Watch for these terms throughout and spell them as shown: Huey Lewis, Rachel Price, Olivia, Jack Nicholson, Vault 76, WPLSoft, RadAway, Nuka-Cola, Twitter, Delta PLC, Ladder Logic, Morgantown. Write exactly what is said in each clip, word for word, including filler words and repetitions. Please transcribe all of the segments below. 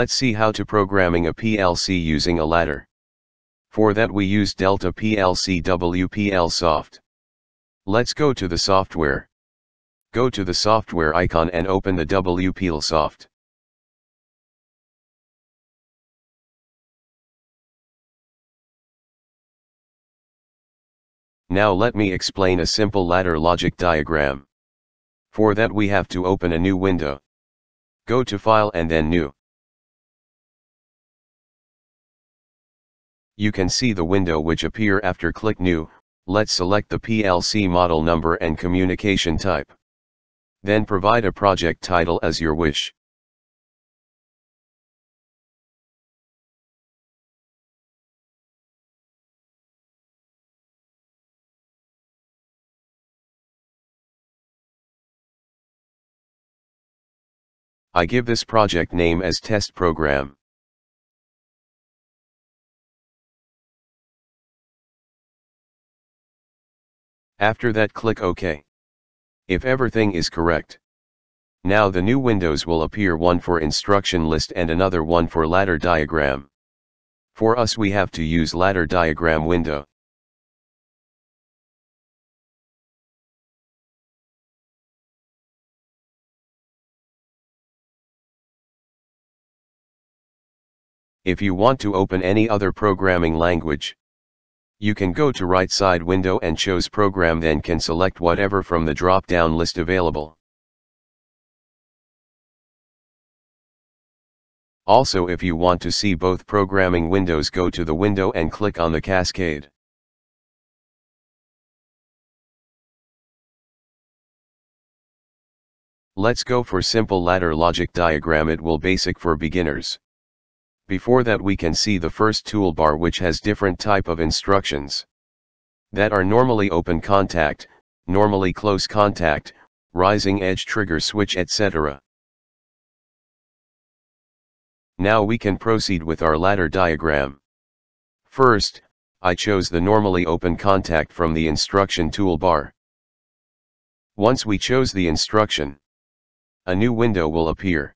Let's see how to programming a P L C using a ladder. For that we use Delta P L C WPLSoft. Let's go to the software. Go to the software icon and open the WPLSoft. Now let me explain a simple ladder logic diagram. For that we have to open a new window. Go to File and then New. You can see the window which appear after click New. Let's select the P L C model number and communication type. Then provide a project title as your wish. I give this project name as test program. After that click OK. If everything is correct. Now the new windows will appear, one for instruction list and another one for ladder diagram. For us we have to use ladder diagram window. If you want to open any other programming language, you can go to right side window and choose program, then can select whatever from the drop down list available. Also, if you want to see both programming windows, go to the window and click on the cascade. Let's go for simple ladder logic diagram, it will basic for beginners. Before that we can see the first toolbar which has different type of instructions. That are normally open contact, normally close contact, rising edge trigger switch et cetera. Now we can proceed with our ladder diagram. First, I chose the normally open contact from the instruction toolbar. Once we chose the instruction, a new window will appear.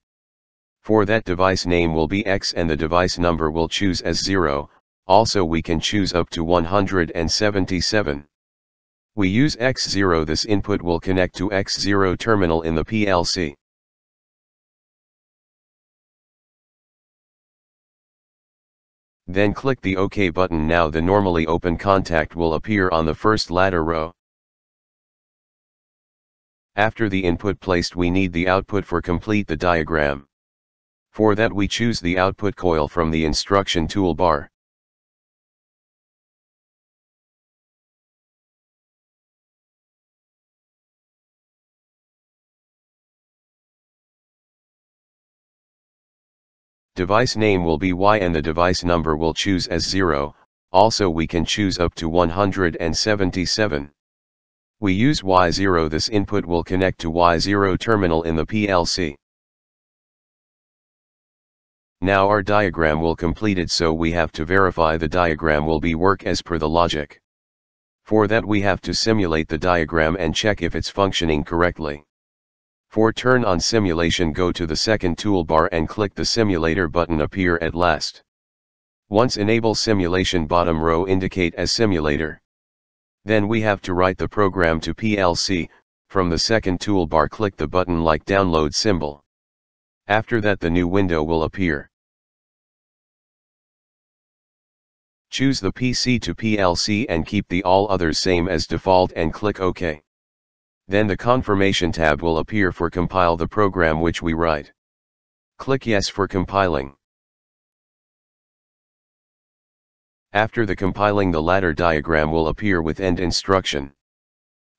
For that device name will be X and the device number will choose as zero, also we can choose up to one hundred seventy-seven. We use X zero, this input will connect to X zero terminal in the P L C. Then click the OK button, now the normally open contact will appear on the first ladder row. After the input placed we need the output for complete the diagram. For that we choose the output coil from the instruction toolbar. Device name will be Y and the device number will choose as zero, also we can choose up to one hundred seventy-seven. We use Y zero, this input will connect to Y zero terminal in the P L C. Now our diagram will complete it, so we have to verify the diagram will be work as per the logic. For that we have to simulate the diagram and check if it's functioning correctly. For turn on simulation, go to the second toolbar and click the simulator button, appear at last. Once enable simulation, bottom row indicate as simulator. Then we have to write the program to P L C, from the second toolbar click the button like download symbol. After that the new window will appear. Choose the P C to P L C and keep the all others same as default and click OK. Then the confirmation tab will appear for compile the program which we write. Click yes for compiling. After the compiling the ladder diagram will appear with end instruction.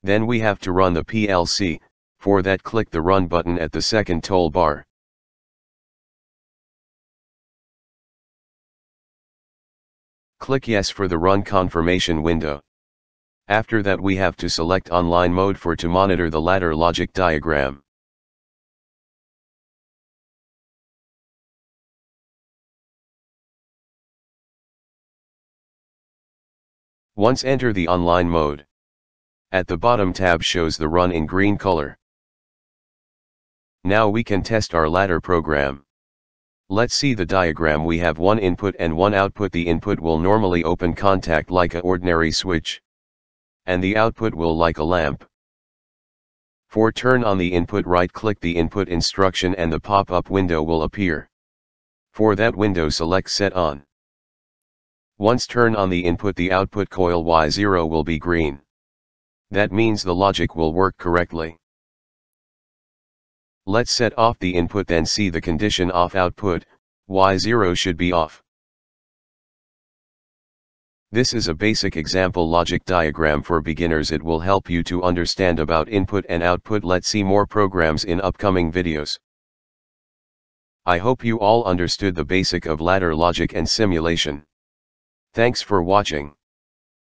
Then we have to run the P L C, for that click the run button at the second toolbar. Click yes for the run confirmation window. After that we have to select online mode for to monitor the ladder logic diagram. Once enter the online mode, at the bottom tab shows the run in green color. Now we can test our ladder program. Let's see the diagram. We have one input and one output. The input will normally open contact like an ordinary switch, and the output will like a lamp. For turn on the input, right click the input instruction and the pop-up window will appear. For that window, select set on. Once turn on the input, the output coil Y zero will be green. That means the logic will work correctly. Let's set off the input, then see the condition off output, Y zero should be off. This is a basic example logic diagram for beginners. It will help you to understand about input and output. Let's see more programs in upcoming videos. I hope you all understood the basic of ladder logic and simulation. Thanks for watching.